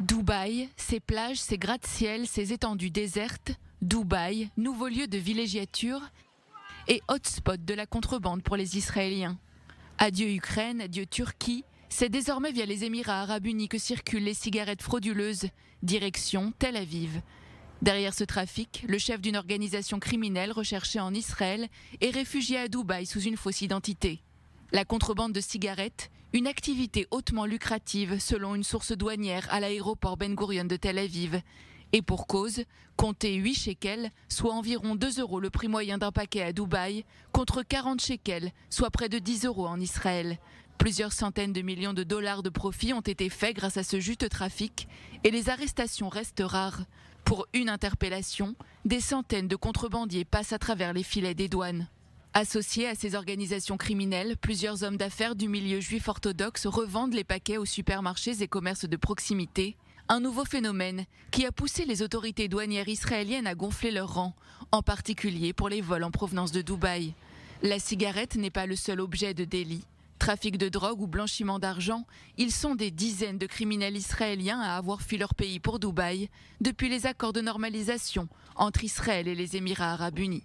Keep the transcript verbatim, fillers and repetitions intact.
Dubaï, ses plages, ses gratte-ciel, ses étendues désertes. Dubaï, nouveau lieu de villégiature et hotspot de la contrebande pour les Israéliens. Adieu Ukraine, adieu Turquie, c'est désormais via les Émirats arabes unis que circulent les cigarettes frauduleuses, direction Tel Aviv. Derrière ce trafic, le chef d'une organisation criminelle recherchée en Israël est réfugié à Dubaï sous une fausse identité. La contrebande de cigarettes, une activité hautement lucrative selon une source douanière à l'aéroport Ben Gurion de Tel Aviv. Et pour cause, comptez huit shekels, soit environ deux euros le prix moyen d'un paquet à Dubaï, contre quarante shekels, soit près de dix euros en Israël. Plusieurs centaines de millions de dollars de profits ont été faits grâce à ce juteux trafic et les arrestations restent rares. Pour une interpellation, des centaines de contrebandiers passent à travers les filets des douanes. Associés à ces organisations criminelles, plusieurs hommes d'affaires du milieu juif orthodoxe revendent les paquets aux supermarchés et commerces de proximité. Un nouveau phénomène qui a poussé les autorités douanières israéliennes à gonfler leur rang, en particulier pour les vols en provenance de Dubaï. La cigarette n'est pas le seul objet de délit. Trafic de drogue ou blanchiment d'argent, ils sont des dizaines de criminels israéliens à avoir fui leur pays pour Dubaï depuis les accords de normalisation entre Israël et les Émirats arabes unis.